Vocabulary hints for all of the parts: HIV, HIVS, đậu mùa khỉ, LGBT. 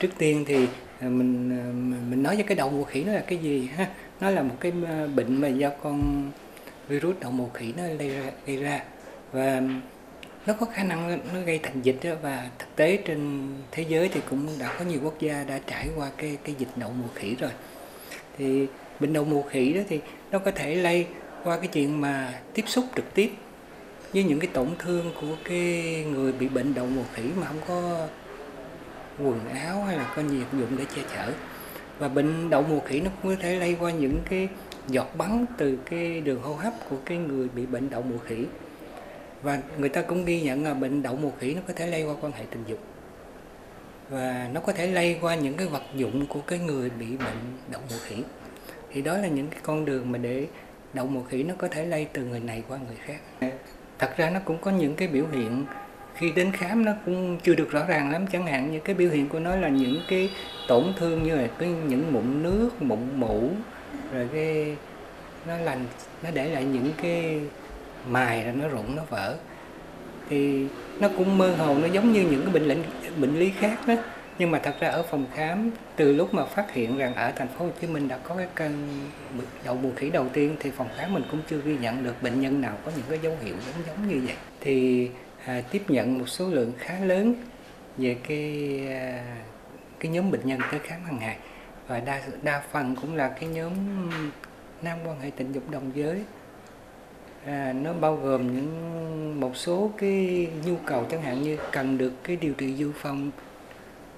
Trước tiên thì mình nói với cái đậu mùa khỉ nó là cái gì ha. Nó là một cái bệnh mà do con virus đậu mùa khỉ nó gây ra và nó có khả năng nó gây thành dịch đó. Và thực tế trên thế giới thì cũng đã có nhiều quốc gia đã trải qua cái dịch đậu mùa khỉ rồi. Thì bệnh đậu mùa khỉ đó thì nó có thể lây qua cái chuyện mà tiếp xúc trực tiếp với những cái tổn thương của cái người bị bệnh đậu mùa khỉ mà không có quần áo hay là có nhiều dụng để che chở. Và bệnh đậu mùa khỉ nó cũng có thể lây qua những cái giọt bắn từ cái đường hô hấp của cái người bị bệnh đậu mùa khỉ. Và người ta cũng ghi nhận là bệnh đậu mùa khỉ nó có thể lây qua quan hệ tình dục. Và nó có thể lây qua những cái vật dụng của cái người bị bệnh đậu mùa khỉ. Thì đó là những cái con đường mà để đậu mùa khỉ nó có thể lây từ người này qua người khác. Thật ra nó cũng có những cái biểu hiện khi đến khám nó cũng chưa được rõ ràng lắm. Chẳng hạn như cái biểu hiện của nó là những cái tổn thương như là cái những mụn nước, mụn mủ, rồi cái nó để lại những cái mài rồi nó rụng, nó vỡ. Thì nó cũng mơ hồ, nó giống như những cái bệnh lý khác đó. Nhưng mà thật ra ở phòng khám, từ lúc mà phát hiện rằng ở thành phố Hồ Chí Minh đã có cái căn đậu mùa khỉ đầu tiên, thì phòng khám mình cũng chưa ghi nhận được bệnh nhân nào có những cái dấu hiệu giống như vậy. Thì tiếp nhận một số lượng khá lớn về cái nhóm bệnh nhân tới khám hàng ngày, và đa phần cũng là cái nhóm nam quan hệ tình dục đồng giới. Nó bao gồm những một số cái nhu cầu chẳng hạn như cần được cái điều trị dự phòng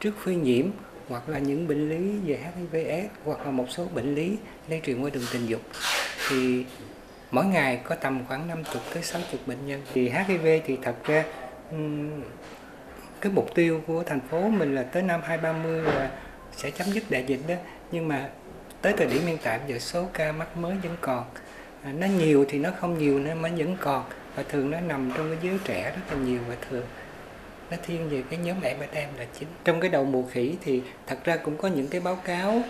trước phơi nhiễm, hoặc là những bệnh lý về HIVS, hoặc là một số bệnh lý lây truyền qua đường tình dục. Thì mỗi ngày có tầm khoảng 50 tới 60 bệnh nhân. Thì HIV thì thật ra cái mục tiêu của thành phố mình là tới năm 2030 là sẽ chấm dứt đại dịch đó. Nhưng mà tới thời điểm hiện tại giờ số ca mắc mới vẫn còn. Nó nhiều thì nó không nhiều nên mà vẫn còn, và thường nó nằm trong cái giới trẻ rất là nhiều, và thường nó thiên về cái nhóm em là chính. Trong cái đậu mùa khỉ thì thật ra cũng có những cái báo cáo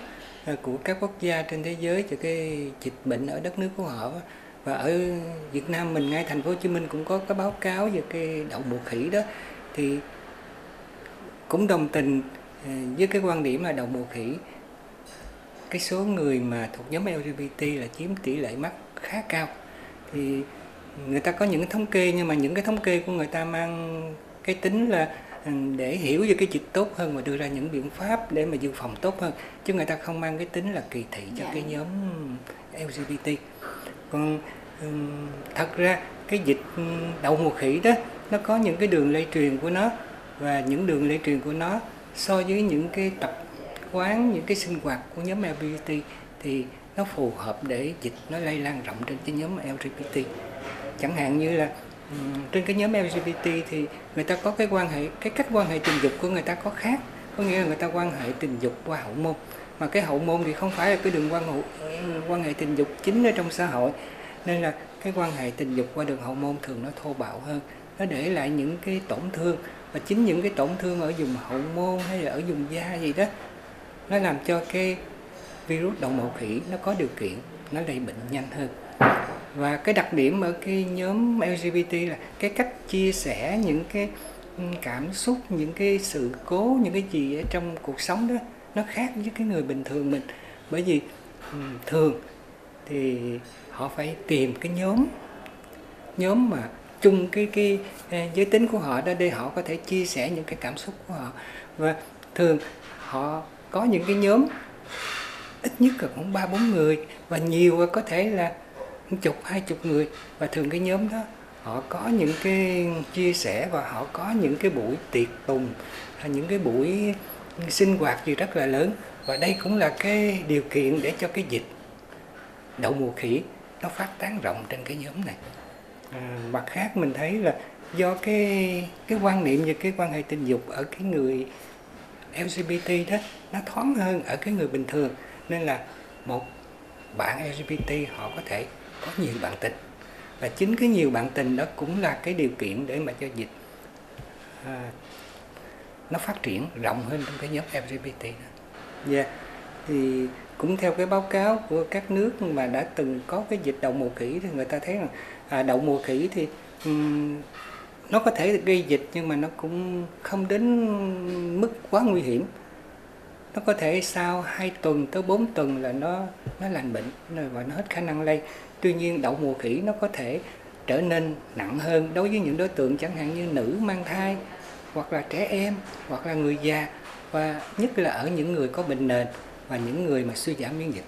của các quốc gia trên thế giới về cái dịch bệnh ở đất nước của họ, và ở Việt Nam mình ngay thành phố Hồ Chí Minh cũng có cái báo cáo về cái đậu mùa khỉ đó. Thì cũng đồng tình với cái quan điểm là đậu mùa khỉ, cái số người mà thuộc nhóm LGBT là chiếm tỷ lệ mắc khá cao. Thì người ta có những thống kê, nhưng mà những cái thống kê của người ta mang cái tính là để hiểu về cái dịch tốt hơn và đưa ra những biện pháp để mà dự phòng tốt hơn, chứ người ta không mang cái tính là kỳ thị cho cái nhóm LGBT. Còn thật ra cái dịch đậu mùa khỉ đó nó có những cái đường lây truyền của nó, và những đường lây truyền của nó so với những cái tập quán, những cái sinh hoạt của nhóm LGBT thì nó phù hợp để dịch nó lây lan rộng trên cái nhóm LGBT. Chẳng hạn như là trên cái nhóm LGBT thì người ta có cái cách quan hệ tình dục của người ta có khác, có nghĩa là người ta quan hệ tình dục qua hậu môn, mà cái hậu môn thì không phải là cái đường quan hệ tình dục chính ở trong xã hội, nên là cái quan hệ tình dục qua đường hậu môn thường nó thô bạo hơn, nó để lại những cái tổn thương, và chính những cái tổn thương ở vùng hậu môn hay là ở vùng da gì đó nó làm cho cái virus đậu mùa khỉ nó có điều kiện nó lây bệnh nhanh hơn. Và cái đặc điểm ở cái nhóm LGBT là cái cách chia sẻ những cái cảm xúc, những cái sự cố, những cái gì ở trong cuộc sống đó nó khác với cái người bình thường mình. Bởi vì thường thì họ phải tìm cái nhóm mà chung cái giới tính của họ đó để họ có thể chia sẻ những cái cảm xúc của họ. Và thường họ có những cái nhóm ít nhất là cũng 3-4 người, và nhiều có thể là 10-20 người. Và thường cái nhóm đó họ có những cái chia sẻ, và họ có những cái buổi tiệc tùng, những cái buổi sinh hoạt gì rất là lớn. Và đây cũng là cái điều kiện để cho cái dịch đậu mùa khỉ nó phát tán rộng trên cái nhóm này. Mặt khác mình thấy là do cái quan niệm về cái quan hệ tình dục ở cái người LGBT đó nó thoáng hơn ở cái người bình thường, nên là một bạn LGBT họ có thể có nhiều bạn tình, và chính cái nhiều bạn tình đó cũng là cái điều kiện để mà cho dịch nó phát triển rộng hơn trong cái nhóm LGBT đó. Thì cũng theo cái báo cáo của các nước mà đã từng có cái dịch đậu mùa khỉ thì người ta thấy rằng đậu mùa khỉ thì nó có thể gây dịch, nhưng mà nó cũng không đến mức quá nguy hiểm. nó có thể sau 2 tuần tới 4 tuần là nó lành bệnh và nó hết khả năng lây. Tuy nhiên đậu mùa khỉ nó có thể trở nên nặng hơn đối với những đối tượng chẳng hạn như nữ mang thai, hoặc là trẻ em, hoặc là người già, và nhất là ở những người có bệnh nền và những người mà suy giảm miễn dịch.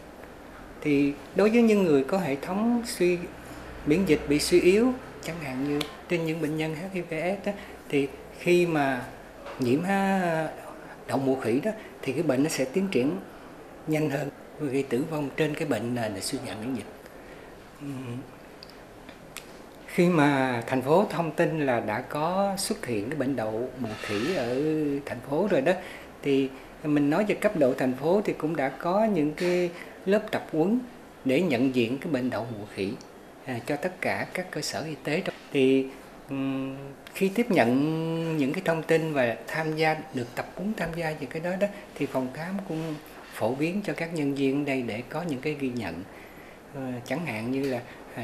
Thì đối với những người có hệ thống miễn dịch bị suy yếu, chẳng hạn như trên những bệnh nhân HIVS đó, thì khi mà nhiễm đậu mùa khỉ đó thì cái bệnh nó sẽ tiến triển nhanh hơn, gây tử vong trên cái bệnh nền là suy giảm miễn dịch. Khi mà thành phố thông tin là đã có xuất hiện cái bệnh đậu mùa khỉ ở thành phố rồi đó, thì mình nói về cấp độ thành phố thì cũng đã có những cái lớp tập huấn để nhận diện cái bệnh đậu mùa khỉ cho tất cả các cơ sở y tế. Thì khi tiếp nhận những cái thông tin và tham gia được tập huấn tham gia về cái đó thì phòng khám cũng phổ biến cho các nhân viên đây để có những cái ghi nhận. Chẳng hạn như là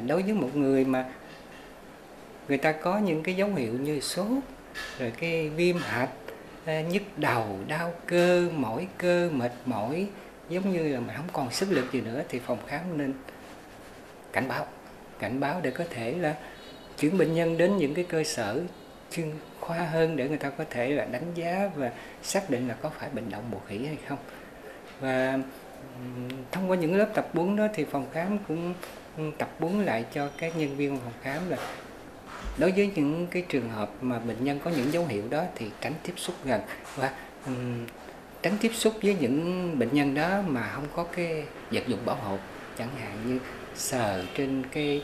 đối với một người mà người ta có những cái dấu hiệu như sốt, rồi cái viêm hạch, nhức đầu, đau cơ, mỏi cơ, mệt mỏi, giống như là mà không còn sức lực gì nữa, thì phòng khám nên cảnh báo để có thể là chuyển bệnh nhân đến những cái cơ sở chuyên khoa hơn để người ta có thể là đánh giá và xác định là có phải bệnh đậu mùa khỉ hay không. Và thông qua những lớp tập huấn đó thì phòng khám cũng tập huấn lại cho các nhân viên phòng khám là đối với những cái trường hợp mà bệnh nhân có những dấu hiệu đó thì tránh tiếp xúc gần, và tránh tiếp xúc với những bệnh nhân đó mà không có cái vật dụng bảo hộ, chẳng hạn như sờ trên cái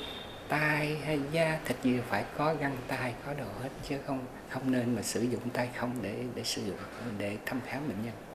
tay hay da thịt gì phải có găng tay, có đồ hết, chứ không nên mà sử dụng tay không để thăm khám bệnh nhân.